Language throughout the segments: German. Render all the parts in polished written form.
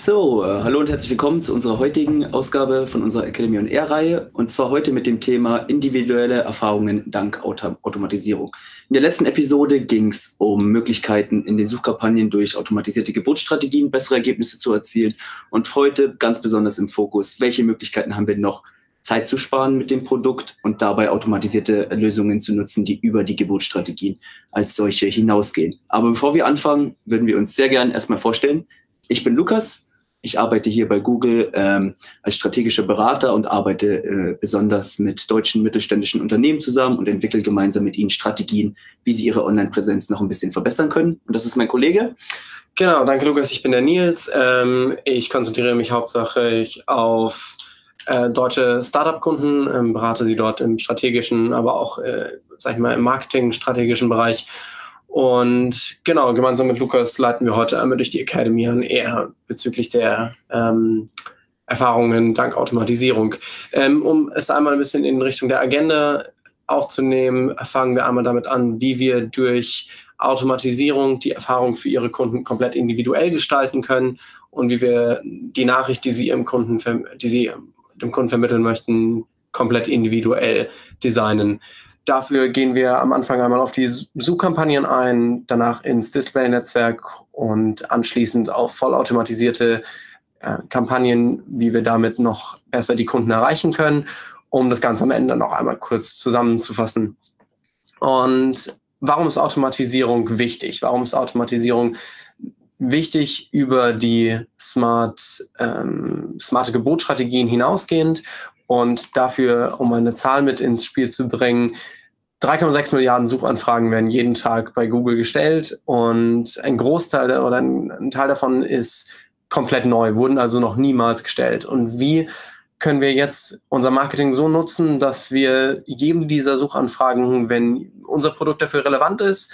So, hallo und herzlich willkommen zu unserer heutigen Ausgabe von unserer Academy on Air-Reihe und zwar heute mit dem Thema individuelle Erfahrungen dank Automatisierung. In der letzten Episode ging es um Möglichkeiten in den Suchkampagnen durch automatisierte Geburtsstrategien, bessere Ergebnisse zu erzielen und heute ganz besonders im Fokus, welche Möglichkeiten haben wir noch, Zeit zu sparen mit dem Produkt und dabei automatisierte Lösungen zu nutzen, die über die Geburtsstrategien als solche hinausgehen. Aber bevor wir anfangen, würden wir uns sehr gerne erstmal vorstellen. Ich bin Lukas. Ich arbeite hier bei Google als strategischer Berater und arbeite besonders mit deutschen mittelständischen Unternehmen zusammen und entwickle gemeinsam mit ihnen Strategien, wie sie ihre Online-Präsenz noch ein bisschen verbessern können. Und das ist mein Kollege. Genau, danke Lukas, ich bin der Nils. Ich konzentriere mich hauptsächlich auf deutsche Startup-Kunden, berate sie dort im strategischen, aber auch sag ich mal, im marketing-strategischen Bereich. Und genau, gemeinsam mit Lukas leiten wir heute einmal durch die Academy on Air bezüglich der Erfahrungen dank Automatisierung. Um es einmal ein bisschen in Richtung der Agenda aufzunehmen, fangen wir einmal damit an, wie wir durch Automatisierung die Erfahrung für ihre Kunden komplett individuell gestalten können und wie wir die Nachricht, die sie dem Kunden vermitteln möchten, komplett individuell designen. Dafür gehen wir am Anfang einmal auf die Suchkampagnen ein, danach ins Display-Netzwerk und anschließend auf vollautomatisierte Kampagnen, wie wir damit noch besser die Kunden erreichen können, um das Ganze am Ende noch einmal kurz zusammenzufassen. Und warum ist Automatisierung wichtig? Warum ist Automatisierung wichtig über die smarte Geburtsstrategien hinausgehend? Und dafür, um eine Zahl mit ins Spiel zu bringen, 3,6 Milliarden Suchanfragen werden jeden Tag bei Google gestellt und ein Großteil oder ein Teil davon ist komplett neu, wurden also noch niemals gestellt. Und wie können wir jetzt unser Marketing so nutzen, dass wir jedem dieser Suchanfragen, wenn unser Produkt dafür relevant ist,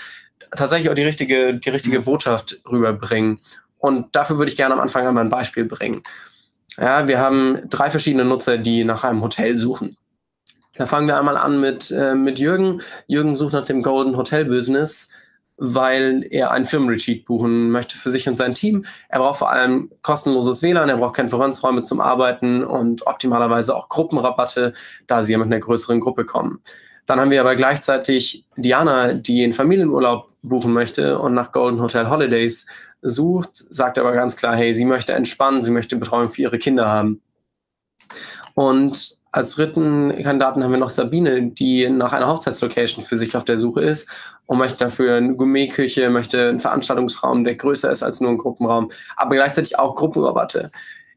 tatsächlich auch die richtige Botschaft rüberbringen? Und dafür würde ich gerne am Anfang einmal ein Beispiel bringen. Ja, wir haben 3 verschiedene Nutzer, die nach einem Hotel suchen. Da fangen wir einmal an mit Jürgen. Jürgen sucht nach dem Golden Hotel Business, weil er einen Firmenretreat buchen möchte für sich und sein Team. Er braucht vor allem kostenloses WLAN, er braucht Konferenzräume zum Arbeiten und optimalerweise auch Gruppenrabatte, da sie ja mit einer größeren Gruppe kommen. Dann haben wir aber gleichzeitig Diana, die einen Familienurlaub buchen möchte und nach Golden Hotel Holidays sucht, sagt aber ganz klar, hey, sie möchte entspannen, sie möchte Betreuung für ihre Kinder haben. Und als dritten Kandidaten haben wir noch Sabine, die nach einer Hochzeitslocation für sich auf der Suche ist und möchte dafür eine Gourmetküche, möchte einen Veranstaltungsraum, der größer ist als nur ein Gruppenraum, aber gleichzeitig auch Gruppenrabatte.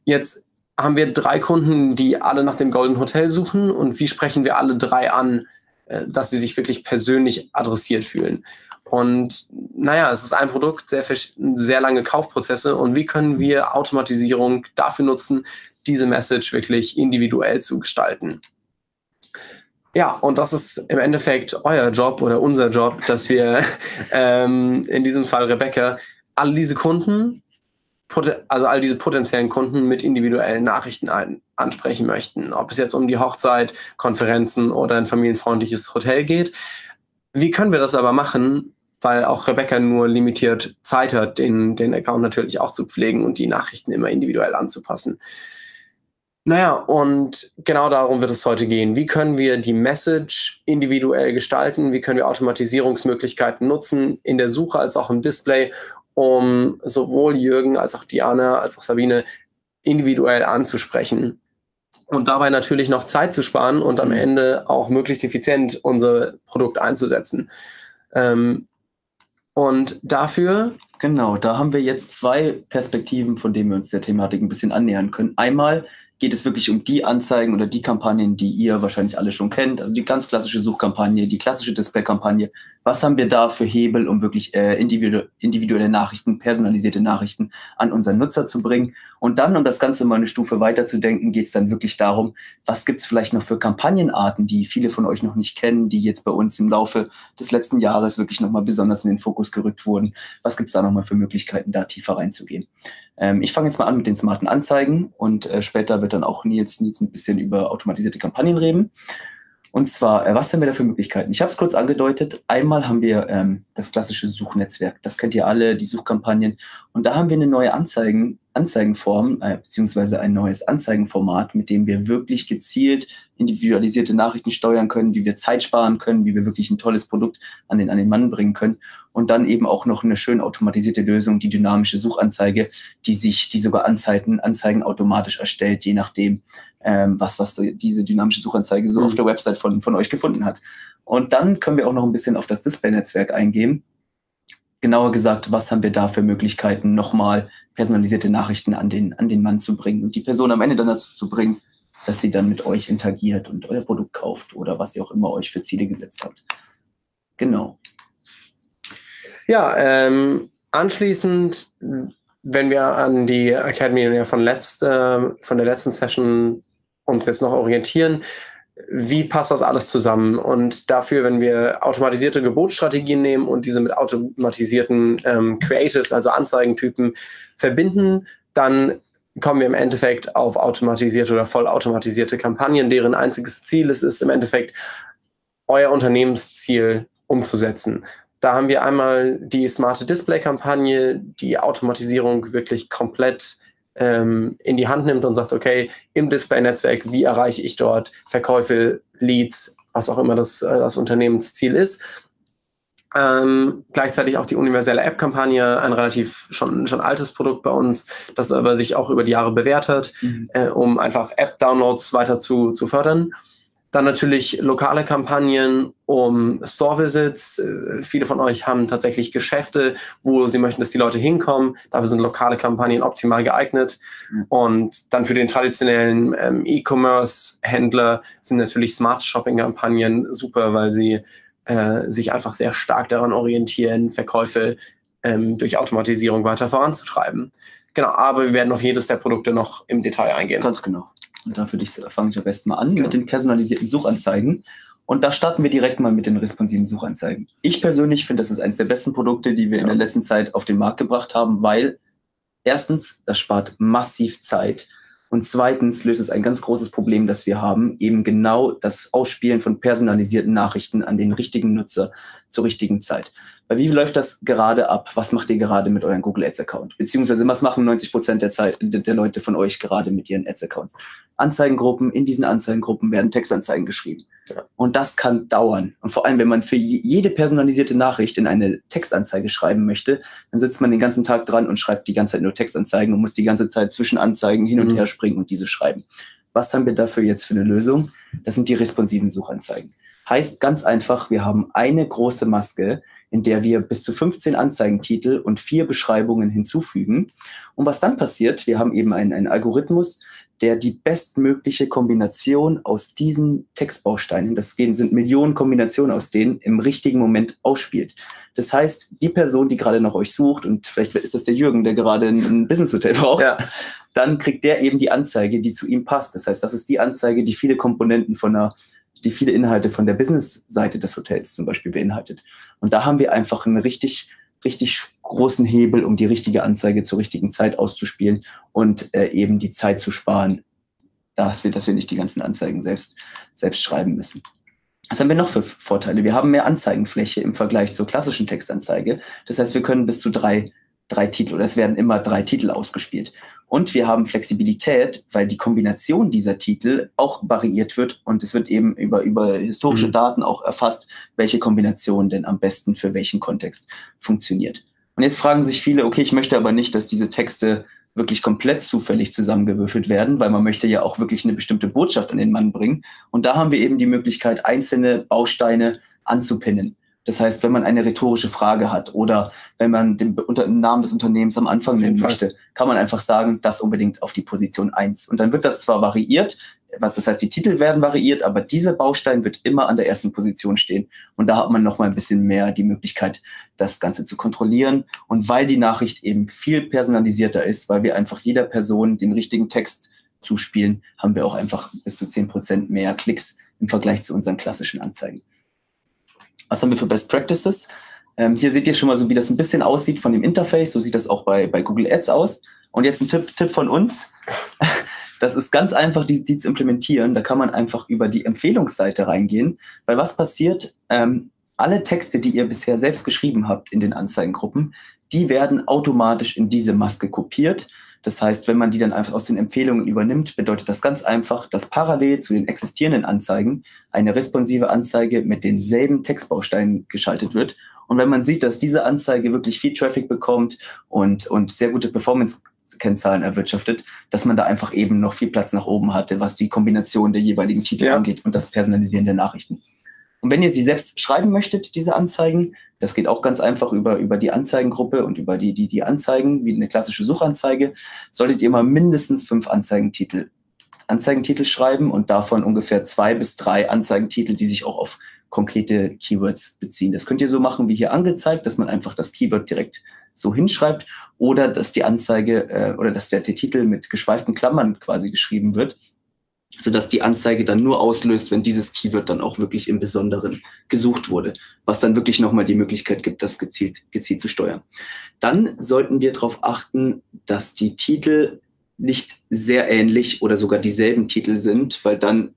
Jetzt haben wir 3 Kunden, die alle nach dem Golden Hotel suchen und wie sprechen wir alle 3 an, dass sie sich wirklich persönlich adressiert fühlen? Und naja, es ist ein Produkt, sehr lange Kaufprozesse und wie können wir Automatisierung dafür nutzen, diese Message wirklich individuell zu gestalten? Ja, und das ist im Endeffekt euer Job oder unser Job, dass wir in diesem Fall Rebecca all diese potenziellen Kunden mit individuellen Nachrichten ansprechen möchten. Ob es jetzt um die Hochzeit, Konferenzen oder ein familienfreundliches Hotel geht. Wie können wir das aber machen, weil auch Rebecca nur limitiert Zeit hat, den Account natürlich auch zu pflegen und die Nachrichten immer individuell anzupassen. Naja, und genau darum wird es heute gehen. Wie können wir die Message individuell gestalten? Wie können wir Automatisierungsmöglichkeiten nutzen, in der Suche als auch im Display, um sowohl Jürgen als auch Diana als auch Sabine individuell anzusprechen und dabei natürlich noch Zeit zu sparen und am Ende auch möglichst effizient unser Produkt einzusetzen. Und dafür... Genau, da haben wir jetzt 2 Perspektiven, von denen wir uns der Thematik ein bisschen annähern können. Einmal geht es wirklich um die Anzeigen oder die Kampagnen, die ihr wahrscheinlich alle schon kennt, also die ganz klassische Suchkampagne, die klassische Display-Kampagne. Was haben wir da für Hebel, um wirklich individuelle Nachrichten, personalisierte Nachrichten an unseren Nutzer zu bringen? Und dann, um das Ganze mal eine Stufe weiterzudenken, geht es dann wirklich darum, was gibt es vielleicht noch für Kampagnenarten, die viele von euch noch nicht kennen, die jetzt bei uns im Laufe des letzten Jahres wirklich nochmal besonders in den Fokus gerückt wurden. Was gibt es da nochmal für Möglichkeiten, da tiefer reinzugehen? Ich fange jetzt mal an mit den smarten Anzeigen und später wird dann auch Nils ein bisschen über automatisierte Kampagnen reden. Und zwar, was haben wir da für Möglichkeiten? Ich habe es kurz angedeutet. Einmal haben wir das klassische Suchnetzwerk. Das kennt ihr alle, die Suchkampagnen. Und da haben wir eine neue Anzeigenform, beziehungsweise ein neues Anzeigenformat, mit dem wir wirklich gezielt individualisierte Nachrichten steuern können, wie wir Zeit sparen können, wie wir wirklich ein tolles Produkt an den Mann bringen können. Und dann eben auch noch eine schön automatisierte Lösung, die dynamische Suchanzeige, die sogar Anzeigen automatisch erstellt, je nachdem, was diese dynamische Suchanzeige so auf der Website von euch gefunden hat. Und dann können wir auch noch ein bisschen auf das Display-Netzwerk eingehen. Genauer gesagt, was haben wir da für Möglichkeiten, nochmal personalisierte Nachrichten an den Mann zu bringen und die Person am Ende dann dazu zu bringen, dass sie dann mit euch interagiert und euer Produkt kauft oder was ihr auch immer euch für Ziele gesetzt habt. Genau. Ja, anschließend, wenn wir an die Academy on Air von der letzten Session uns jetzt noch orientieren, wie passt das alles zusammen? Und dafür, wenn wir automatisierte Gebotsstrategien nehmen und diese mit automatisierten Creatives, also Anzeigentypen, verbinden, dann kommen wir im Endeffekt auf automatisierte oder vollautomatisierte Kampagnen, deren einziges Ziel es ist, im Endeffekt euer Unternehmensziel umzusetzen. Da haben wir einmal die smarte Display-Kampagne, die Automatisierung wirklich komplett in die Hand nimmt und sagt, okay, im Display-Netzwerk, wie erreiche ich dort Verkäufe, Leads, was auch immer das Unternehmensziel ist. Gleichzeitig auch die universelle App-Kampagne, ein relativ schon altes Produkt bei uns, das aber sich auch über die Jahre bewährt hat, um einfach App-Downloads weiter zu fördern. Dann natürlich lokale Kampagnen um Store-Visits. Viele von euch haben tatsächlich Geschäfte, wo sie möchten, dass die Leute hinkommen. Dafür sind lokale Kampagnen optimal geeignet. Und dann für den traditionellen E-Commerce-Händler sind natürlich Smart-Shopping-Kampagnen super, weil sie sich einfach sehr stark daran orientieren, Verkäufe durch Automatisierung weiter voranzutreiben. Genau, aber wir werden auf jedes der Produkte noch im Detail eingehen. Ganz genau. Und dafür fange ich am besten mal an mit den personalisierten Suchanzeigen. Und da starten wir direkt mal mit den responsiven Suchanzeigen. Ich persönlich finde, das ist eines der besten Produkte, die wir in der letzten Zeit auf den Markt gebracht haben, weil erstens, das spart massiv Zeit. Und zweitens löst es ein ganz großes Problem, das wir haben, eben genau das Ausspielen von personalisierten Nachrichten an den richtigen Nutzer zur richtigen Zeit. Weil wie läuft das gerade ab? Was macht ihr gerade mit eurem Google Ads Account? Beziehungsweise was machen 90% der Leute von euch gerade mit ihren Ads Accounts? Anzeigengruppen, in diesen Anzeigengruppen werden Textanzeigen geschrieben. Und das kann dauern. Und vor allem, wenn man für jede personalisierte Nachricht in eine Textanzeige schreiben möchte, dann sitzt man den ganzen Tag dran und schreibt die ganze Zeit nur Textanzeigen und muss die ganze Zeit zwischen Anzeigen hin und her springen und diese schreiben. Was haben wir dafür jetzt für eine Lösung? Das sind die responsiven Suchanzeigen. Heißt ganz einfach, wir haben eine große Maske, in der wir bis zu 15 Anzeigentitel und 4 Beschreibungen hinzufügen. Und was dann passiert, wir haben eben einen Algorithmus, der die bestmögliche Kombination aus diesen Textbausteinen, das sind Millionen Kombinationen aus denen, im richtigen Moment ausspielt. Das heißt, die Person, die gerade nach euch sucht, und vielleicht ist das der Jürgen, der gerade ein Business-Hotel braucht, dann kriegt der eben die Anzeige, die zu ihm passt. Das heißt, das ist die Anzeige, die viele Komponenten die viele Inhalte von der Business-Seite des Hotels zum Beispiel beinhaltet. Und da haben wir einfach einen richtig großen Hebel, um die richtige Anzeige zur richtigen Zeit auszuspielen und eben die Zeit zu sparen, dass wir nicht die ganzen Anzeigen selbst schreiben müssen. Was haben wir noch für Vorteile? Wir haben mehr Anzeigenfläche im Vergleich zur klassischen Textanzeige. Das heißt, wir können bis zu drei Titel, oder es werden immer 3 Titel ausgespielt. Und wir haben Flexibilität, weil die Kombination dieser Titel auch variiert wird und es wird eben über historische Daten auch erfasst, welche Kombination denn am besten für welchen Kontext funktioniert. Und jetzt fragen sich viele, okay, ich möchte aber nicht, dass diese Texte wirklich komplett zufällig zusammengewürfelt werden, weil man möchte ja auch wirklich eine bestimmte Botschaft an den Mann bringen. Und da haben wir eben die Möglichkeit, einzelne Bausteine anzupinnen. Das heißt, wenn man eine rhetorische Frage hat oder wenn man den Namen des Unternehmens am Anfang nennen möchte, kann man einfach sagen, das unbedingt auf die Position 1. Und dann wird das zwar variiert, das heißt, die Titel werden variiert, aber dieser Baustein wird immer an der ersten Position stehen. Und da hat man noch mal ein bisschen mehr die Möglichkeit, das Ganze zu kontrollieren. Und weil die Nachricht eben viel personalisierter ist, weil wir einfach jeder Person den richtigen Text zuspielen, haben wir auch einfach bis zu 10% mehr Klicks im Vergleich zu unseren klassischen Anzeigen. Was haben wir für Best Practices? Hier seht ihr schon mal so, wie das ein bisschen aussieht von dem Interface. So sieht das auch bei Google Ads aus. Und jetzt ein Tipp von uns. Das ist ganz einfach, die zu implementieren. Da kann man einfach über die Empfehlungsseite reingehen, weil was passiert? Alle Texte, die ihr bisher selbst geschrieben habt in den Anzeigengruppen, die werden automatisch in diese Maske kopiert. Das heißt, wenn man die dann einfach aus den Empfehlungen übernimmt, bedeutet das ganz einfach, dass parallel zu den existierenden Anzeigen eine responsive Anzeige mit denselben Textbausteinen geschaltet wird. Und wenn man sieht, dass diese Anzeige wirklich viel Traffic bekommt und sehr gute Performance-Kennzahlen erwirtschaftet, dass man da einfach eben noch viel Platz nach oben hatte, was die Kombination der jeweiligen Titel angeht und das Personalisieren der Nachrichten. Und wenn ihr sie selbst schreiben möchtet, diese Anzeigen, das geht auch ganz einfach über die Anzeigengruppe und über die Anzeigen, wie eine klassische Suchanzeige, solltet ihr mal mindestens 5 Anzeigentitel schreiben und davon ungefähr 2 bis 3 Anzeigentitel, die sich auch auf konkrete Keywords beziehen. Das könnt ihr so machen, wie hier angezeigt, dass man einfach das Keyword direkt so hinschreibt oder dass die Anzeige oder dass der Titel mit geschweiften Klammern quasi geschrieben wird, sodass die Anzeige dann nur auslöst, wenn dieses Keyword dann auch wirklich im Besonderen gesucht wurde, was dann wirklich nochmal die Möglichkeit gibt, das gezielt zu steuern. Dann sollten wir darauf achten, dass die Titel nicht sehr ähnlich oder sogar dieselben Titel sind, weil dann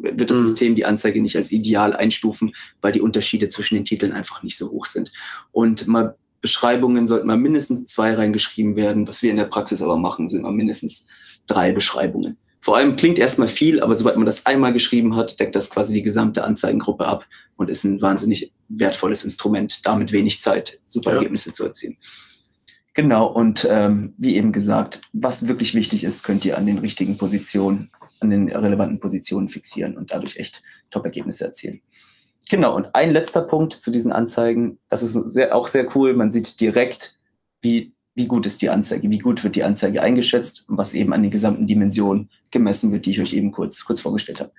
wird das System die Anzeige nicht als ideal einstufen, weil die Unterschiede zwischen den Titeln einfach nicht so hoch sind. Und mal Beschreibungen sollten mal mindestens 2 reingeschrieben werden. Was wir in der Praxis aber machen, sind mal mindestens 3 Beschreibungen. Vor allem klingt erstmal viel, aber sobald man das einmal geschrieben hat, deckt das quasi die gesamte Anzeigengruppe ab und ist ein wahnsinnig wertvolles Instrument, damit wenig Zeit, super Ergebnisse zu erzielen. Genau, und wie eben gesagt, was wirklich wichtig ist, könnt ihr an den richtigen Positionen, an den relevanten Positionen fixieren und dadurch echt Top-Ergebnisse erzielen. Genau, und ein letzter Punkt zu diesen Anzeigen, das ist auch sehr cool, man sieht direkt, wie gut ist die Anzeige, wie gut wird die Anzeige eingeschätzt, was eben an den gesamten Dimensionen gemessen wird, die ich euch eben kurz vorgestellt habe.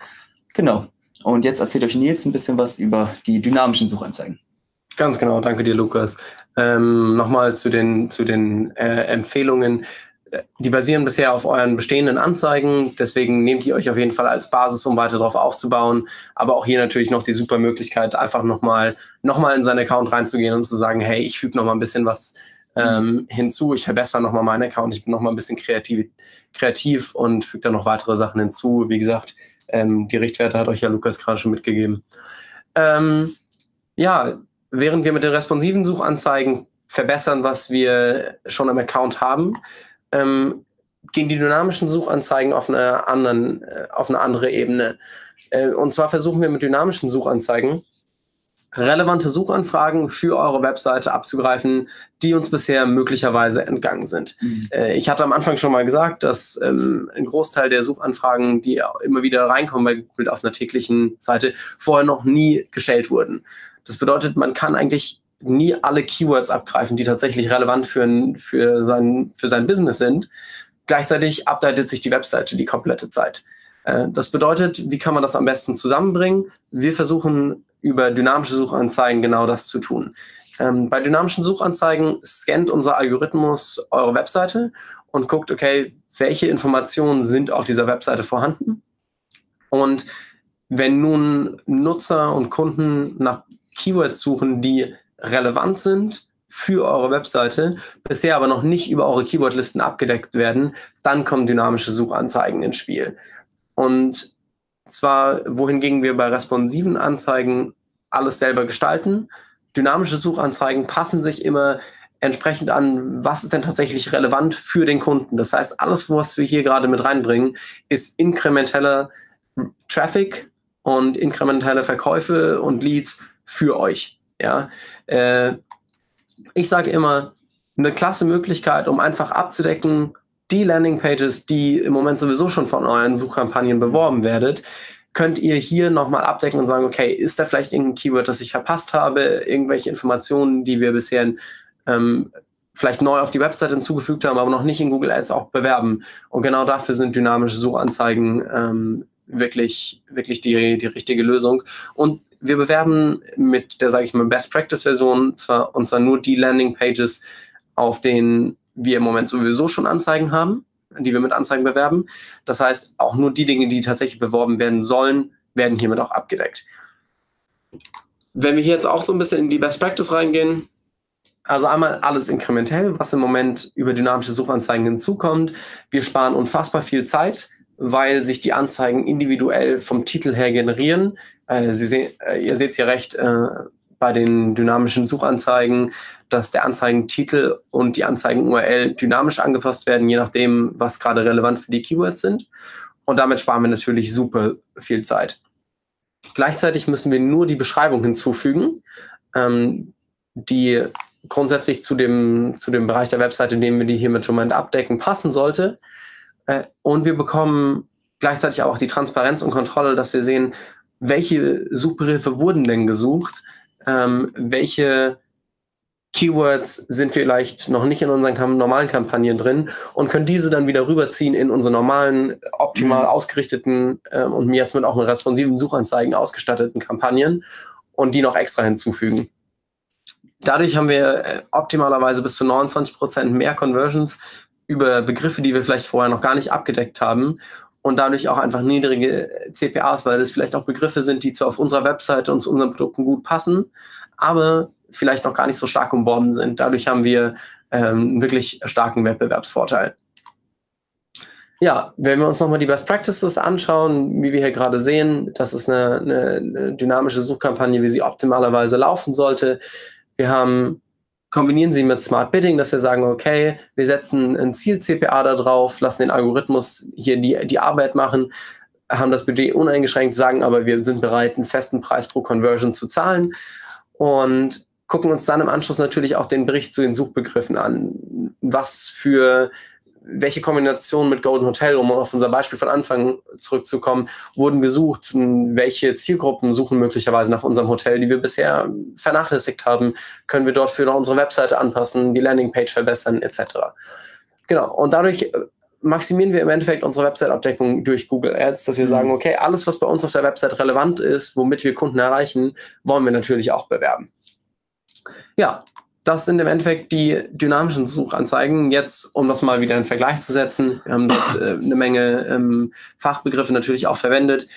Genau, und jetzt erzählt euch Nils ein bisschen was über die dynamischen Suchanzeigen. Ganz genau, danke dir, Lukas. Nochmal zu den Empfehlungen. Die basieren bisher auf euren bestehenden Anzeigen, deswegen nehmt ihr euch auf jeden Fall als Basis, um weiter darauf aufzubauen. Aber auch hier natürlich noch die super Möglichkeit, einfach nochmal in seinen Account reinzugehen und zu sagen, hey, ich füge nochmal ein bisschen was hinzu, ich verbessere nochmal meinen Account, ich bin nochmal ein bisschen kreativ und füge da noch weitere Sachen hinzu. Wie gesagt, die Richtwerte hat euch ja Lukas gerade schon mitgegeben. Während wir mit den responsiven Suchanzeigen verbessern, was wir schon im Account haben, gehen die dynamischen Suchanzeigen auf eine andere Ebene. Und zwar versuchen wir mit dynamischen Suchanzeigen relevante Suchanfragen für eure Webseite abzugreifen, die uns bisher möglicherweise entgangen sind. Ich hatte am Anfang schon mal gesagt, dass ein Großteil der Suchanfragen, die immer wieder reinkommen bei Google auf einer täglichen Seite, vorher noch nie gestellt wurden. Das bedeutet, man kann eigentlich nie alle Keywords abgreifen, die tatsächlich relevant für sein Business sind. Gleichzeitig updatet sich die Webseite die komplette Zeit. Das bedeutet, wie kann man das am besten zusammenbringen? Wir versuchen über dynamische Suchanzeigen genau das zu tun. Bei dynamischen Suchanzeigen scannt unser Algorithmus eure Webseite und guckt, okay, welche Informationen sind auf dieser Webseite vorhanden? Und wenn nun Nutzer und Kunden nach Keywords suchen, die relevant sind für eure Webseite, bisher aber noch nicht über eure Keywordlisten abgedeckt werden, dann kommen dynamische Suchanzeigen ins Spiel. Und zwar, wohingegen wir bei responsiven Anzeigen alles selber gestalten, dynamische Suchanzeigen passen sich immer entsprechend an, was ist denn tatsächlich relevant für den Kunden. Das heißt, alles, was wir hier gerade mit reinbringen, ist inkrementeller Traffic und inkrementelle Verkäufe und Leads für euch. Ja? Ich sage immer, eine klasse Möglichkeit, um einfach abzudecken, die Landingpages, die im Moment sowieso schon von euren Suchkampagnen beworben werdet, könnt ihr hier nochmal abdecken und sagen, okay, ist da vielleicht irgendein Keyword, das ich verpasst habe, irgendwelche Informationen, die wir bisher vielleicht neu auf die Website hinzugefügt haben, aber noch nicht in Google Ads auch bewerben. Und genau dafür sind dynamische Suchanzeigen wirklich die richtige Lösung. Und wir bewerben mit der, sage ich mal, Best-Practice-Version zwar nur die Landing-Pages, auf denen wir im Moment sowieso schon Anzeigen haben, die wir mit Anzeigen bewerben. Das heißt, auch nur die Dinge, die tatsächlich beworben werden sollen, werden hiermit auch abgedeckt. Wenn wir hier jetzt auch so ein bisschen in die Best-Practice reingehen, also einmal alles inkrementell, was im Moment über dynamische Suchanzeigen hinzukommt. Wir sparen unfassbar viel Zeit, weil sich die Anzeigen individuell vom Titel her generieren. Ihr seht es hier recht bei den dynamischen Suchanzeigen, dass der Anzeigentitel und die Anzeigen-URL dynamisch angepasst werden, je nachdem, was gerade relevant für die Keywords sind. Und damit sparen wir natürlich super viel Zeit. Gleichzeitig müssen wir nur die Beschreibung hinzufügen, die grundsätzlich zu dem Bereich der Webseite, in dem wir die hier mit Moment abdecken, passen sollte. Und wir bekommen gleichzeitig auch die Transparenz und Kontrolle, dass wir sehen, welche Suchbegriffe wurden denn gesucht, welche Keywords sind vielleicht noch nicht in unseren normalen Kampagnen drin und können diese dann wieder rüberziehen in unsere normalen, optimal ausgerichteten und jetzt mit auch mit responsiven Suchanzeigen ausgestatteten Kampagnen und die noch extra hinzufügen. Dadurch haben wir optimalerweise bis zu 29% mehr Conversions über Begriffe, die wir vielleicht vorher noch gar nicht abgedeckt haben und dadurch auch einfach niedrige CPAs, weil das vielleicht auch Begriffe sind, die zwar auf unserer Webseite und zu unseren Produkten gut passen, aber vielleicht noch gar nicht so stark umworben sind. Dadurch haben wir einen wirklich starken Wettbewerbsvorteil. Ja, wenn wir uns nochmal die Best Practices anschauen, wie wir hier gerade sehen, das ist eine dynamische Suchkampagne, wie sie optimalerweise laufen sollte. Wir kombinieren sie mit Smart Bidding, dass wir sagen, okay, wir setzen ein Ziel-CPA da drauf, lassen den Algorithmus hier die Arbeit machen, haben das Budget uneingeschränkt, sagen aber, wir sind bereit, einen festen Preis pro Conversion zu zahlen und gucken uns dann im Anschluss natürlich auch den Bericht zu den Suchbegriffen an. Welche Kombination mit Golden Hotel, um auf unser Beispiel von Anfang zurückzukommen, wurden gesucht? Welche Zielgruppen suchen möglicherweise nach unserem Hotel, die wir bisher vernachlässigt haben? Können wir dort für unsere Webseite anpassen, die Landingpage verbessern, etc.? Genau, und dadurch maximieren wir im Endeffekt unsere Website-Abdeckung durch Google Ads, dass wir sagen, okay, alles, was bei uns auf der Website relevant ist, womit wir Kunden erreichen, wollen wir natürlich auch bewerben. Ja, das sind im Endeffekt die dynamischen Suchanzeigen. Jetzt, um das mal wieder in Vergleich zu setzen, wir haben dort eine Menge Fachbegriffe natürlich auch verwendet.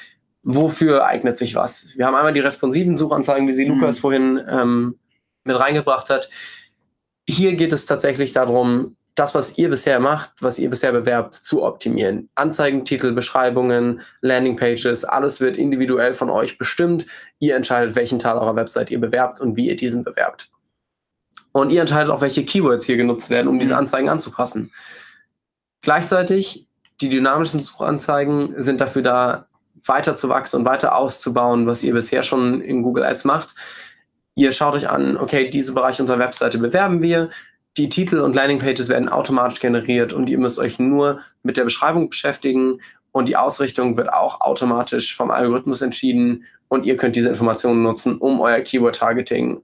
Wofür eignet sich was? Wir haben einmal die responsiven Suchanzeigen, wie sie Lukas vorhin mit reingebracht hat. Hier geht es tatsächlich darum, das, was ihr bisher macht, was ihr bisher bewerbt, zu optimieren. Anzeigentitel, Beschreibungen, Landingpages, alles wird individuell von euch bestimmt. Ihr entscheidet, welchen Teil eurer Website ihr bewerbt und wie ihr diesen bewerbt. Und ihr entscheidet auch, welche Keywords hier genutzt werden, um diese Anzeigen anzupassen. Gleichzeitig, die dynamischen Suchanzeigen sind dafür da, weiter zu wachsen und weiter auszubauen, was ihr bisher schon in Google Ads macht. Ihr schaut euch an, okay, diese Bereiche unserer Webseite bewerben wir, die Titel und Landingpages werden automatisch generiert und ihr müsst euch nur mit der Beschreibung beschäftigen und die Ausrichtung wird auch automatisch vom Algorithmus entschieden und ihr könnt diese Informationen nutzen, um euer Keyword-Targeting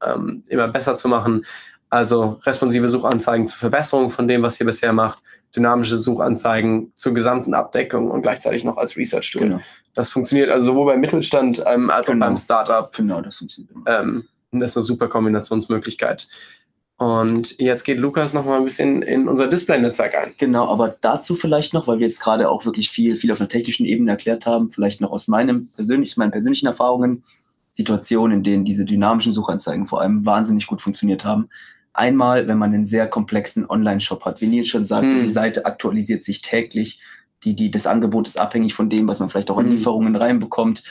immer besser zu machen. Also responsive Suchanzeigen zur Verbesserung von dem, was ihr bisher macht, dynamische Suchanzeigen zur gesamten Abdeckung und gleichzeitig noch als Research-Tool. Genau. Das funktioniert also sowohl beim Mittelstand als auch beim Startup. Genau, das funktioniert. Das ist eine super Kombinationsmöglichkeit. Und jetzt geht Lukas noch mal ein bisschen in unser Display-Netzwerk ein. Genau, aber dazu vielleicht noch, weil wir jetzt gerade auch wirklich viel auf einer technischen Ebene erklärt haben, vielleicht noch aus meinen persönlichen Erfahrungen, Situationen, in denen diese dynamischen Suchanzeigen vor allem wahnsinnig gut funktioniert haben. Einmal, wenn man einen sehr komplexen Online-Shop hat. Wie Nils schon sagte, die Seite aktualisiert sich täglich. Das Angebot ist abhängig von dem, was man vielleicht auch an Lieferungen reinbekommt.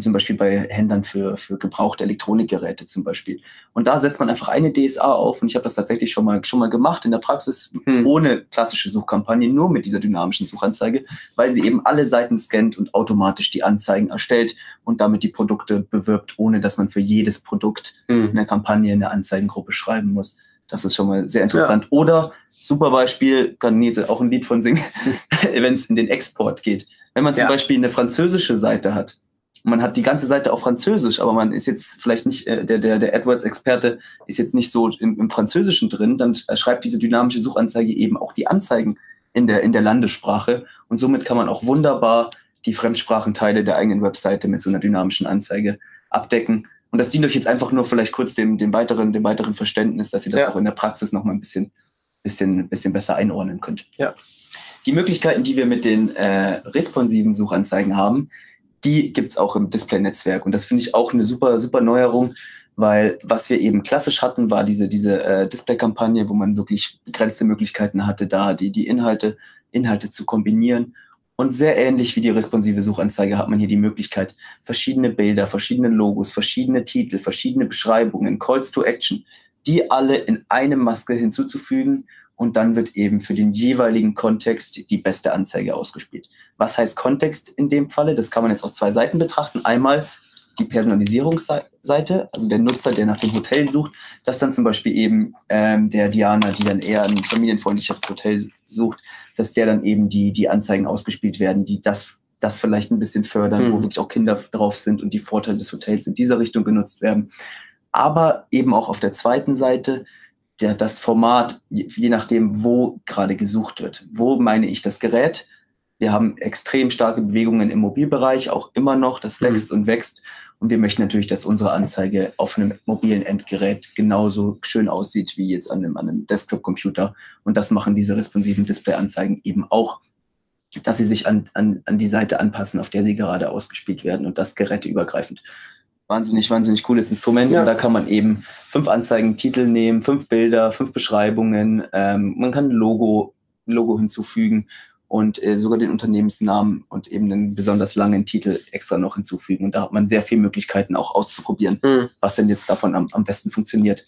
Zum Beispiel bei Händlern für gebrauchte Elektronikgeräte zum Beispiel. Und da setzt man einfach eine DSA auf. Und ich habe das tatsächlich schon mal gemacht in der Praxis, ohne klassische Suchkampagne, nur mit dieser dynamischen Suchanzeige, weil sie eben alle Seiten scannt und automatisch die Anzeigen erstellt und damit die Produkte bewirbt, ohne dass man für jedes Produkt in der Kampagne eine Anzeigengruppe schreiben muss. Das ist schon mal sehr interessant. Ja. Oder, super Beispiel, kann Nils auch ein Lied von singen, wenn es in den Export geht. Wenn man zum Beispiel eine französische Seite hat, man hat die ganze Seite auf Französisch, aber man ist jetzt vielleicht nicht, der AdWords-Experte ist jetzt nicht so im Französischen drin, dann schreibt diese dynamische Suchanzeige eben auch die Anzeigen in der Landessprache und somit kann man auch wunderbar die Fremdsprachenteile der eigenen Webseite mit so einer dynamischen Anzeige abdecken. Und das dient euch jetzt einfach nur vielleicht kurz dem weiteren Verständnis, dass ihr das auch in der Praxis nochmal ein bisschen besser einordnen könnt. Ja. Die Möglichkeiten, die wir mit den responsiven Suchanzeigen haben, die gibt's auch im Display-Netzwerk. Und das finde ich auch eine super Neuerung, weil was wir eben klassisch hatten, war diese Display-Kampagne, wo man wirklich begrenzte Möglichkeiten hatte, da die Inhalte zu kombinieren. Und sehr ähnlich wie die responsive Suchanzeige hat man hier die Möglichkeit, verschiedene Bilder, verschiedene Logos, verschiedene Titel, verschiedene Beschreibungen, Calls to Action, die alle in eine Maske hinzuzufügen, und dann wird eben für den jeweiligen Kontext die beste Anzeige ausgespielt. Was heißt Kontext in dem Falle? Das kann man jetzt auf zwei Seiten betrachten. Einmal die Personalisierungsseite, also der Nutzer, der nach dem Hotel sucht, dass dann zum Beispiel eben der Diana, die dann eher ein familienfreundlicheres Hotel sucht, dass der dann eben die Anzeigen ausgespielt werden, die das vielleicht ein bisschen fördern, wo wirklich auch Kinder drauf sind und die Vorteile des Hotels in dieser Richtung genutzt werden. Aber eben auch auf der zweiten Seite das Format, je nachdem, wo gerade gesucht wird. Wo meine ich das Gerät? Wir haben extrem starke Bewegungen im Mobilbereich, auch immer noch. Das wächst und wächst. Und wir möchten natürlich, dass unsere Anzeige auf einem mobilen Endgerät genauso schön aussieht wie jetzt an einem Desktop-Computer. Und das machen diese responsiven Display-Anzeigen eben auch, dass sie sich an die Seite anpassen, auf der sie gerade ausgespielt werden, und das geräteübergreifend. Wahnsinnig cooles Instrument. Ja. Und da kann man eben 5 Anzeigen, Titel nehmen, 5 Bilder, 5 Beschreibungen. Man kann ein Logo hinzufügen und sogar den Unternehmensnamen und eben einen besonders langen Titel extra noch hinzufügen. Und da hat man sehr viele Möglichkeiten auch auszuprobieren, was denn jetzt davon am besten funktioniert.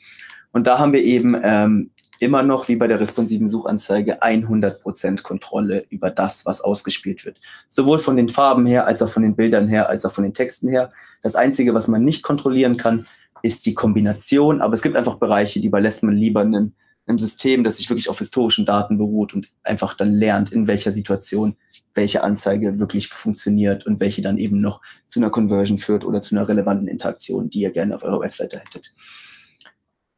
Und da haben wir eben immer noch, wie bei der responsiven Suchanzeige, 100% Kontrolle über das, was ausgespielt wird. Sowohl von den Farben her, als auch von den Bildern her, als auch von den Texten her. Das Einzige, was man nicht kontrollieren kann, ist die Kombination. Aber es gibt einfach Bereiche, die überlässt man lieber einem System, das sich wirklich auf historischen Daten beruht und einfach dann lernt, in welcher Situation welche Anzeige wirklich funktioniert und welche dann eben noch zu einer Conversion führt oder zu einer relevanten Interaktion, die ihr gerne auf eurer Webseite hättet.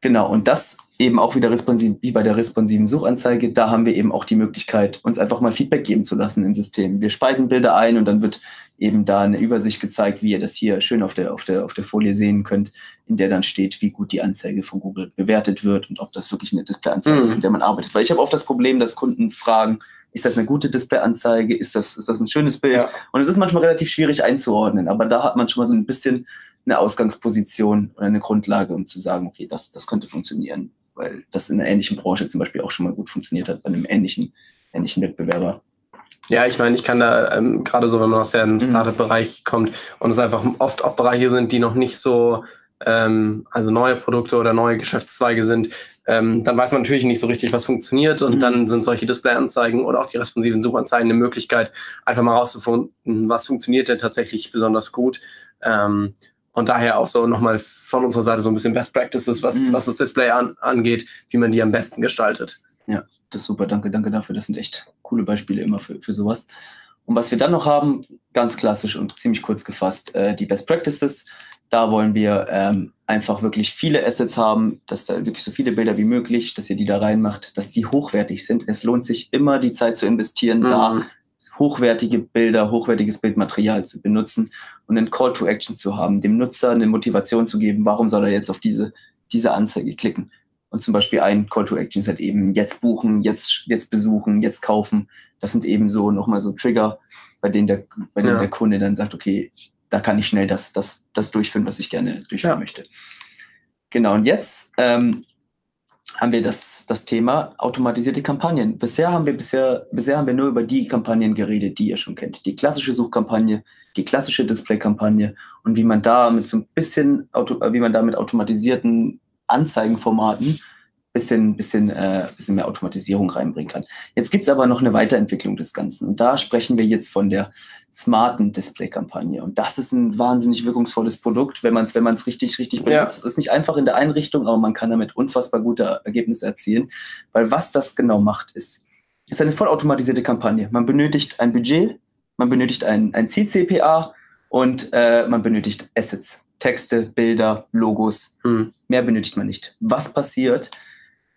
Genau, und das eben auch wieder responsiv, wie bei der responsiven Suchanzeige, da haben wir eben auch die Möglichkeit, uns einfach mal Feedback geben zu lassen im System. Wir speisen Bilder ein und dann wird eben da eine Übersicht gezeigt, wie ihr das hier schön auf der Folie sehen könnt, in der dann steht, wie gut die Anzeige von Google bewertet wird und ob das wirklich eine Displayanzeige ist, mit der man arbeitet. Weil ich habe oft das Problem, dass Kunden fragen, ist das eine gute Displayanzeige? Ist das ein schönes Bild? Ja. Und es ist manchmal relativ schwierig einzuordnen, aber da hat man schon mal so ein bisschen eine Ausgangsposition oder eine Grundlage, um zu sagen, okay, das könnte funktionieren, weil das in einer ähnlichen Branche zum Beispiel auch schon mal gut funktioniert hat, bei einem ähnlichen Wettbewerber. Ja, ich meine, ich kann da, gerade so, wenn man aus dem Startup-Bereich kommt und es einfach oft auch Bereiche sind, die noch nicht so, also neue Produkte oder neue Geschäftszweige sind, dann weiß man natürlich nicht so richtig, was funktioniert, und dann sind solche Display-Anzeigen oder auch die responsiven Suchanzeigen eine Möglichkeit, einfach mal rauszufinden, was funktioniert denn tatsächlich besonders gut. Und daher auch so nochmal von unserer Seite so ein bisschen Best Practices, was das Display angeht, wie man die am besten gestaltet. Ja, das ist super. Danke dafür. Das sind echt coole Beispiele immer für sowas. Und was wir dann noch haben, ganz klassisch und ziemlich kurz gefasst, die Best Practices. Da wollen wir einfach wirklich viele Assets haben, dass da wirklich so viele Bilder wie möglich, dass ihr die da reinmacht, dass die hochwertig sind. Es lohnt sich immer, die Zeit zu investieren, da hochwertige Bilder, hochwertiges Bildmaterial zu benutzen und einen Call to Action zu haben, dem Nutzer eine Motivation zu geben, warum soll er jetzt auf diese Anzeige klicken. Und zum Beispiel ein Call to Action ist halt eben jetzt buchen, jetzt besuchen, jetzt kaufen. Das sind eben so nochmal so Trigger, bei denen der Kunde dann sagt, okay, da kann ich schnell das durchführen, was ich gerne durchführen möchte. Genau, und jetzt haben wir das Thema automatisierte Kampagnen. Bisher haben wir nur über die Kampagnen geredet, die ihr schon kennt. Die klassische Suchkampagne, die klassische Display-Kampagne und wie man da mit so ein bisschen, mit automatisierten Anzeigenformaten bisschen mehr Automatisierung reinbringen kann. Jetzt gibt es aber noch eine Weiterentwicklung des Ganzen. Und da sprechen wir jetzt von der smarten Display-Kampagne. Und das ist ein wahnsinnig wirkungsvolles Produkt, wenn man es richtig benutzt. Es ist nicht einfach in der Einrichtung, aber man kann damit unfassbar gute Ergebnisse erzielen. Weil was das genau macht, ist eine vollautomatisierte Kampagne. Man benötigt ein Budget, man benötigt ein Ziel-CPA und man benötigt Assets, Texte, Bilder, Logos. Mehr benötigt man nicht. Was passiert?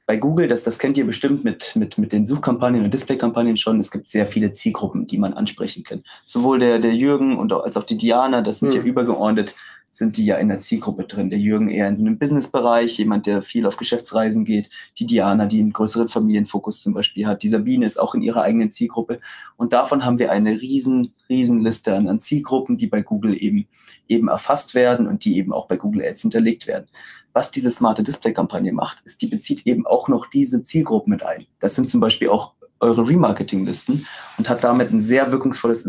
Bei Google, das kennt ihr bestimmt mit den Suchkampagnen und Displaykampagnen schon, es gibt sehr viele Zielgruppen, die man ansprechen kann. Sowohl der Jürgen als auch die Diana, das sind ja übergeordnet, sind die ja in der Zielgruppe drin. Der Jürgen eher in so einem Businessbereich, jemand, der viel auf Geschäftsreisen geht. Die Diana, die einen größeren Familienfokus zum Beispiel hat. Die Sabine ist auch in ihrer eigenen Zielgruppe. Und davon haben wir eine riesen Liste an Zielgruppen, die bei Google eben erfasst werden und die eben auch bei Google Ads hinterlegt werden. Was diese smarte Display-Kampagne macht, ist, die bezieht eben auch noch diese Zielgruppen mit ein. Das sind zum Beispiel auch eure Remarketing-Listen und hat damit ein sehr wirkungsvolles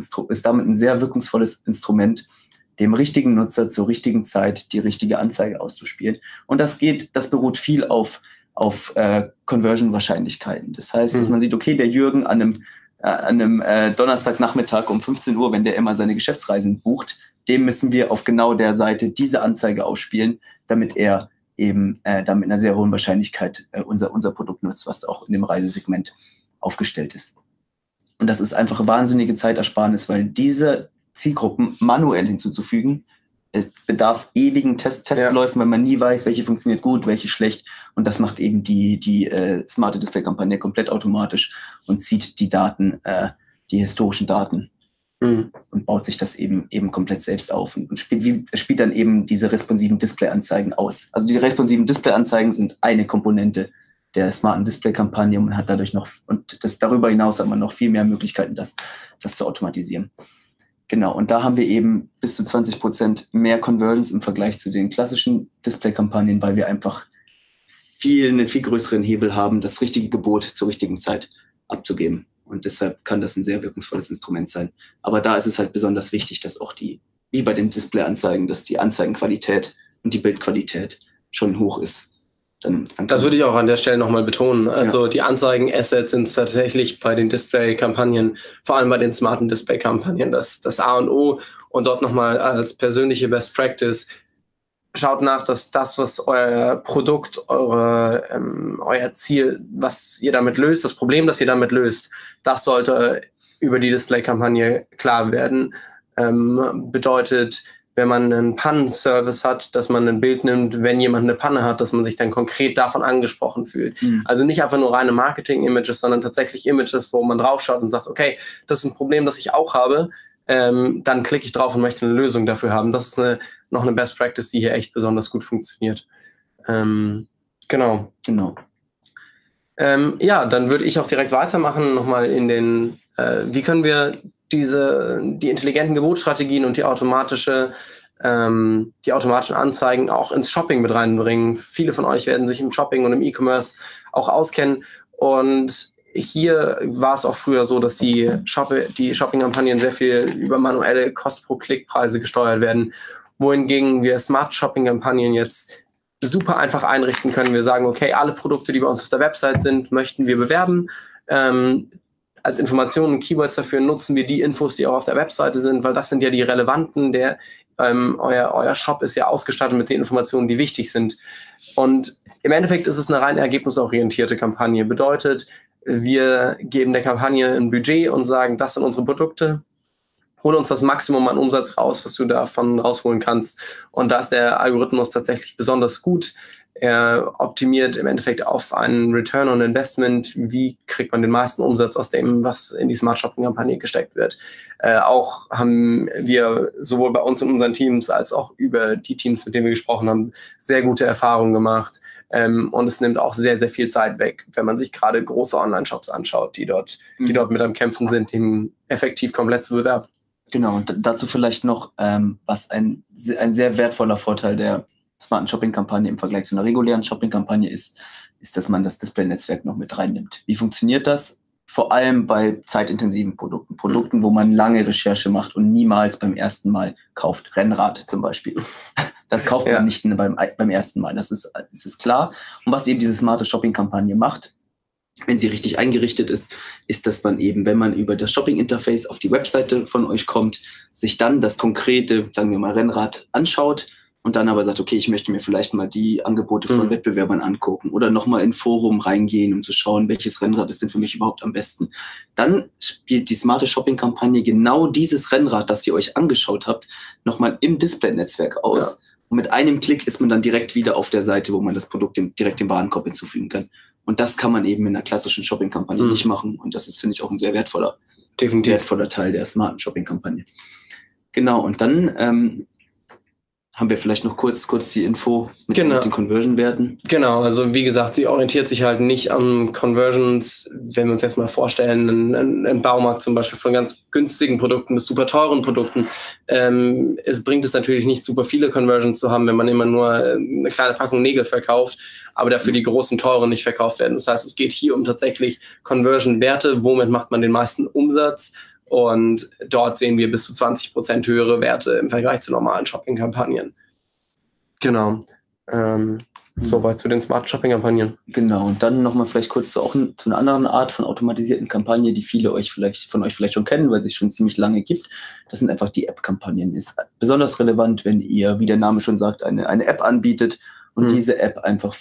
Instrument, dem richtigen Nutzer zur richtigen Zeit die richtige Anzeige auszuspielen. Und das beruht viel auf Conversion-Wahrscheinlichkeiten. Das heißt, dass man sieht, okay, der Jürgen an einem Donnerstagnachmittag um 15 Uhr, wenn der immer seine Geschäftsreisen bucht, dem müssen wir auf genau der Seite diese Anzeige ausspielen, damit er eben dann mit einer sehr hohen Wahrscheinlichkeit unser Produkt nutzt, was auch in dem Reisesegment aufgestellt ist. Und das ist einfach eine wahnsinnige Zeitersparnis, weil diese Zielgruppen manuell hinzuzufügen, es bedarf ewigen Testläufen, wenn man nie weiß, welche funktioniert gut, welche schlecht. Und das macht eben die smarte Display-Kampagne komplett automatisch und zieht die Daten, die historischen Daten und baut sich das eben komplett selbst auf und spielt dann eben diese responsiven Display-Anzeigen aus. Also diese responsiven Display-Anzeigen sind eine Komponente der smarten Display-Kampagne und hat dadurch noch, und das darüber hinaus hat man noch viel mehr Möglichkeiten, das zu automatisieren. Genau, und da haben wir eben bis zu 20% mehr Conversions im Vergleich zu den klassischen Display-Kampagnen, weil wir einfach einen viel größeren Hebel haben, das richtige Gebot zur richtigen Zeit abzugeben. Und deshalb kann das ein sehr wirkungsvolles Instrument sein. Aber da ist es halt besonders wichtig, dass auch wie bei den Display-Anzeigen, dass die Anzeigenqualität und die Bildqualität schon hoch ist. Das würde ich auch an der Stelle nochmal betonen. Also die Anzeigen-Assets sind tatsächlich bei den Display-Kampagnen, vor allem bei den smarten Display-Kampagnen, das A und O. Und dort nochmal als persönliche Best Practice, schaut nach, dass das, was euer Produkt, euer Ziel, was ihr damit löst, das Problem, das ihr damit löst, das sollte über die Display-Kampagne klar werden. Bedeutet, wenn man einen Pannenservice hat, dass man ein Bild nimmt, wenn jemand eine Panne hat, dass man sich dann konkret davon angesprochen fühlt. Also nicht einfach nur reine Marketing-Images, sondern tatsächlich Images, wo man draufschaut und sagt, okay, das ist ein Problem, das ich auch habe, dann klicke ich drauf und möchte eine Lösung dafür haben. Das ist noch eine Best Practice, die hier echt besonders gut funktioniert. Genau. Ja, dann würde ich auch direkt weitermachen, nochmal in den, wie können wir die intelligenten Gebotsstrategien und die automatischen Anzeigen auch ins Shopping mit reinbringen. Viele von euch werden sich im Shopping und im E-Commerce auch auskennen. Und hier war es auch früher so, dass die Shopping-Kampagnen sehr viel über manuelle Kost-pro-Klick-Preise gesteuert werden, wohingegen wir Smart-Shopping-Kampagnen jetzt super einfach einrichten können. Wir sagen, okay, alle Produkte, die bei uns auf der Website sind, möchten wir bewerben. Als Informationen und Keywords dafür nutzen wir die Infos, die auch auf der Webseite sind, weil das sind ja die relevanten, euer Shop ist ja ausgestattet mit den Informationen, die wichtig sind. Und im Endeffekt ist es eine rein ergebnisorientierte Kampagne. Bedeutet, wir geben der Kampagne ein Budget und sagen, das sind unsere Produkte, hol uns das Maximum an Umsatz raus, was du davon rausholen kannst. Und da ist der Algorithmus tatsächlich besonders gut. Er optimiert im Endeffekt auf einen Return on Investment. Wie kriegt man den meisten Umsatz aus dem, was in die Smart Shopping-Kampagne gesteckt wird? Auch haben wir sowohl bei uns in unseren Teams als auch über die Teams, mit denen wir gesprochen haben, sehr gute Erfahrungen gemacht. Und es nimmt auch sehr, sehr viel Zeit weg, wenn man sich gerade große Online-Shops anschaut, die dort mit am Kämpfen sind, eben effektiv komplett zu bewerben. Genau, und dazu vielleicht noch, was ein sehr wertvoller Vorteil der smarten Shopping-Kampagne im Vergleich zu einer regulären Shopping-Kampagne ist, dass man das Display-Netzwerk noch mit reinnimmt. Wie funktioniert das? Vor allem bei zeitintensiven Produkten. Produkten, wo man lange Recherche macht und niemals beim ersten Mal kauft. Rennrad zum Beispiel. Das kauft man nicht beim ersten Mal. Das ist klar. Und was eben diese smarte Shopping-Kampagne macht, wenn sie richtig eingerichtet ist, ist, dass man eben, wenn man über das Shopping-Interface auf die Webseite von euch kommt, sich dann das konkrete, sagen wir mal, Rennrad anschaut, und dann aber sagt, okay, ich möchte mir vielleicht mal die Angebote von Wettbewerbern angucken oder nochmal in Forum reingehen, um zu schauen, welches Rennrad ist denn für mich überhaupt am besten. Dann spielt die smarte Shopping-Kampagne genau dieses Rennrad, das ihr euch angeschaut habt, nochmal im Display-Netzwerk aus. Ja. Und mit einem Klick ist man dann direkt wieder auf der Seite, wo man das Produkt direkt dem Warenkorb hinzufügen kann. Und das kann man eben in einer klassischen Shopping-Kampagne nicht machen. Und das ist, finde ich, auch ein sehr wertvoller Teil der smarten Shopping-Kampagne. Genau, und dann haben wir vielleicht noch kurz die Info mit den Conversion-Werten. Genau, also wie gesagt, sie orientiert sich halt nicht an Conversions, wenn wir uns jetzt mal vorstellen, ein Baumarkt zum Beispiel von ganz günstigen Produkten bis super teuren Produkten. Es bringt es natürlich nicht, super viele Conversions zu haben, wenn man immer nur eine kleine Packung Nägel verkauft, aber dafür die großen teuren nicht verkauft werden. Das heißt, es geht hier um tatsächlich Conversion-Werte, womit macht man den meisten Umsatz? Und dort sehen wir bis zu 20% höhere Werte im Vergleich zu normalen Shopping-Kampagnen. Genau. Soweit zu den smarten Shopping-Kampagnen. Genau. Und dann nochmal vielleicht kurz zu einer anderen Art von automatisierten Kampagne, die viele von euch vielleicht schon kennen, weil sie es schon ziemlich lange gibt. Das sind einfach die App-Kampagnen. Ist besonders relevant, wenn ihr, wie der Name schon sagt, eine App anbietet und diese App einfach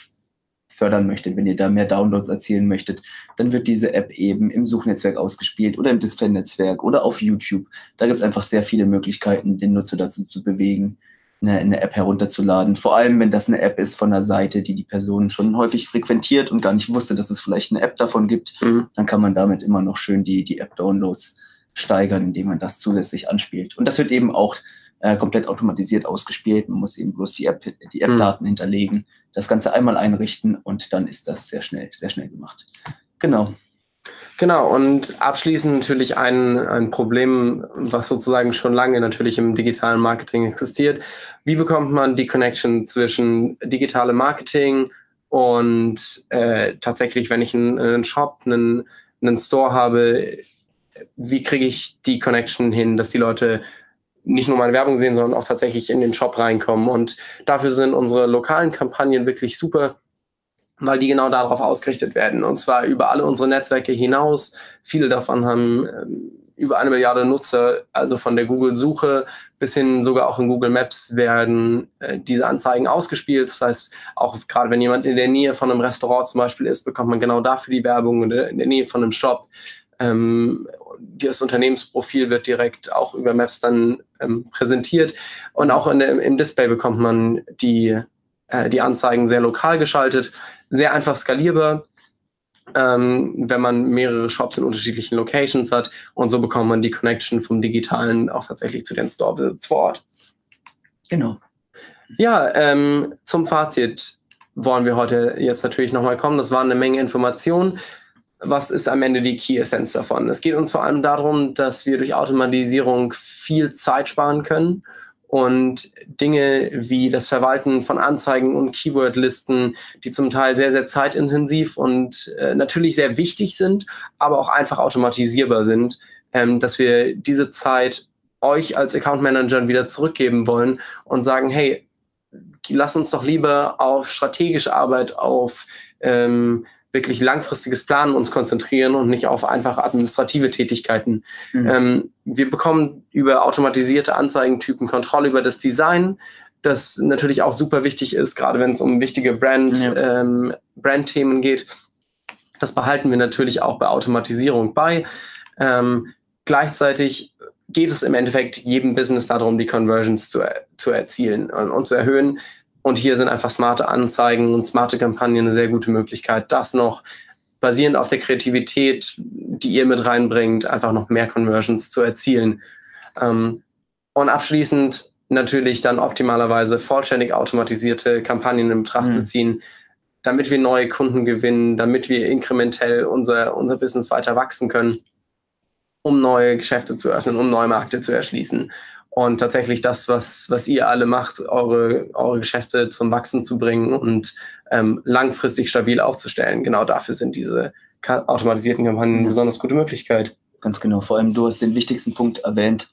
fördern möchtet, wenn ihr da mehr Downloads erzielen möchtet, dann wird diese App eben im Suchnetzwerk ausgespielt oder im Display-Netzwerk oder auf YouTube. Da gibt es einfach sehr viele Möglichkeiten, den Nutzer dazu zu bewegen, eine App herunterzuladen. Vor allem, wenn das eine App ist von einer Seite, die Person schon häufig frequentiert und gar nicht wusste, dass es vielleicht eine App davon gibt, dann kann man damit immer noch schön die App-Downloads steigern, indem man das zusätzlich anspielt. Und das wird eben auch komplett automatisiert ausgespielt. Man muss eben bloß die App-Daten hinterlegen, das Ganze einmal einrichten und dann ist das sehr schnell gemacht. Genau. Genau, und abschließend natürlich ein Problem, was sozusagen schon lange natürlich im digitalen Marketing existiert. Wie bekommt man die Connection zwischen digitalem Marketing und tatsächlich, wenn ich einen Shop, einen Store habe, wie kriege ich die Connection hin, dass die Leute nicht nur meine Werbung sehen, sondern auch tatsächlich in den Shop reinkommen. Und dafür sind unsere lokalen Kampagnen wirklich super, weil die genau darauf ausgerichtet werden. Und zwar über alle unsere Netzwerke hinaus. Viele davon haben über 1 Milliarde Nutzer, also von der Google-Suche bis hin sogar auch in Google Maps werden diese Anzeigen ausgespielt. Das heißt, auch gerade wenn jemand in der Nähe von einem Restaurant zum Beispiel ist, bekommt man genau dafür die Werbung in der Nähe von einem Shop. Das Unternehmensprofil wird direkt auch über Maps dann präsentiert und auch im Display bekommt man die Anzeigen sehr lokal geschaltet, sehr einfach skalierbar, wenn man mehrere Shops in unterschiedlichen Locations hat und so bekommt man die Connection vom Digitalen auch tatsächlich zu den Store-Visits vor Ort. Genau. Ja, zum Fazit wollen wir heute jetzt natürlich nochmal kommen. Das waren eine Menge Informationen. Was ist am Ende die Key-Essenz davon? Es geht uns vor allem darum, dass wir durch Automatisierung viel Zeit sparen können und Dinge wie das Verwalten von Anzeigen und Keywordlisten, die zum Teil sehr, sehr zeitintensiv und natürlich sehr wichtig sind, aber auch einfach automatisierbar sind, dass wir diese Zeit euch als Account-Managern wieder zurückgeben wollen und sagen, hey, lass uns doch lieber auf strategische Arbeit, auf wirklich langfristiges Planen uns konzentrieren und nicht auf einfache administrative Tätigkeiten. Wir bekommen über automatisierte Anzeigentypen Kontrolle über das Design, das natürlich auch super wichtig ist, gerade wenn es um wichtige Brandthemen geht. Das behalten wir natürlich auch bei Automatisierung bei. Gleichzeitig geht es im Endeffekt jedem Business darum, die Conversions zu erzielen und zu erhöhen. Und hier sind einfach smarte Anzeigen und smarte Kampagnen eine sehr gute Möglichkeit, das noch basierend auf der Kreativität, die ihr mit reinbringt, einfach noch mehr Conversions zu erzielen. Und abschließend natürlich dann optimalerweise vollständig automatisierte Kampagnen in Betracht zu ziehen, damit wir neue Kunden gewinnen, damit wir inkrementell unser Business weiter wachsen können, um neue Geschäfte zu öffnen, um neue Märkte zu erschließen. Und tatsächlich das, was ihr alle macht, eure Geschäfte zum Wachsen zu bringen und langfristig stabil aufzustellen. Genau dafür sind diese automatisierten Kampagnen eine besonders gute Möglichkeit. Ganz genau. Vor allem, du hast den wichtigsten Punkt erwähnt.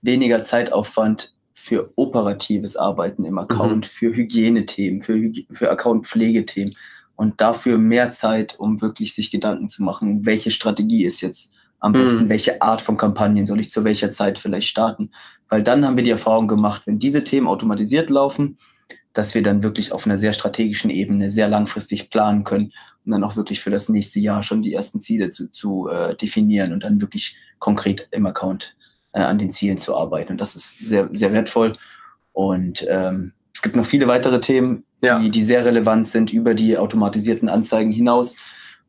Weniger Zeitaufwand für operatives Arbeiten im Account, für Hygienethemen, für Account-Pflegethemen. Und dafür mehr Zeit, um wirklich sich Gedanken zu machen, welche Strategie ist jetzt am besten, welche Art von Kampagnen soll ich zu welcher Zeit vielleicht starten. Weil dann haben wir die Erfahrung gemacht, wenn diese Themen automatisiert laufen, dass wir dann wirklich auf einer sehr strategischen Ebene sehr langfristig planen können, um dann auch wirklich für das nächste Jahr schon die ersten Ziele zu definieren und dann wirklich konkret im Account an den Zielen zu arbeiten. Und das ist sehr, sehr wertvoll. Und es gibt noch viele weitere Themen, die sehr relevant sind über die automatisierten Anzeigen hinaus.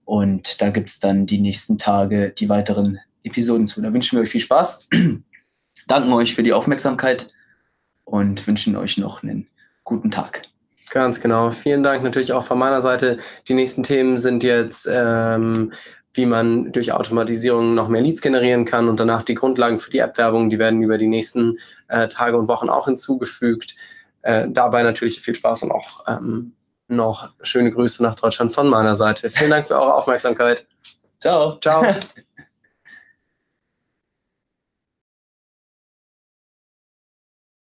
Und da gibt es dann die nächsten Tage die weiteren Episoden zu. Da wünschen wir euch viel Spaß. Danken euch für die Aufmerksamkeit und wünschen euch noch einen guten Tag. Ganz genau. Vielen Dank natürlich auch von meiner Seite. Die nächsten Themen sind jetzt, wie man durch Automatisierung noch mehr Leads generieren kann, und danach die Grundlagen für die App-Werbung. Die werden über die nächsten Tage und Wochen auch hinzugefügt. Dabei natürlich viel Spaß und auch noch schöne Grüße nach Deutschland von meiner Seite. Vielen Dank für eure Aufmerksamkeit. Ciao. Ciao.